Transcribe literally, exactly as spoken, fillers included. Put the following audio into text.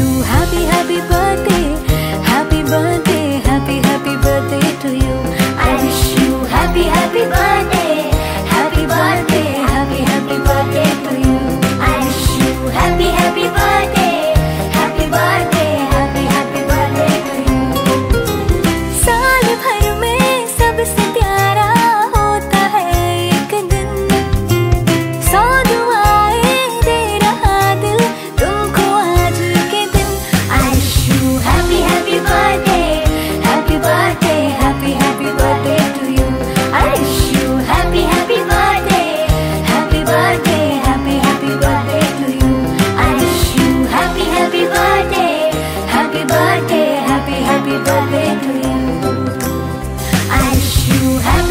you. Happy, happy birthday. Happy birthday. Happy, happy birthday to you. I wish you happy, happy birthday. Happy birthday. Happy, happy birthday to you. I wish you happy, happy birthday. Happy birthday. Happy, happy birthday to you. साल भर में सबसे प्यारा होता है एक दिन. सौ दुआएं दे रहा दिल तुमको आज के दिन. I wish you happy, happy birthday. Happy birthday. Happy, happy birthday to you. I wish you happy, happy birthday. Happy birthday, happy, happy birthday to you. I wish you happy.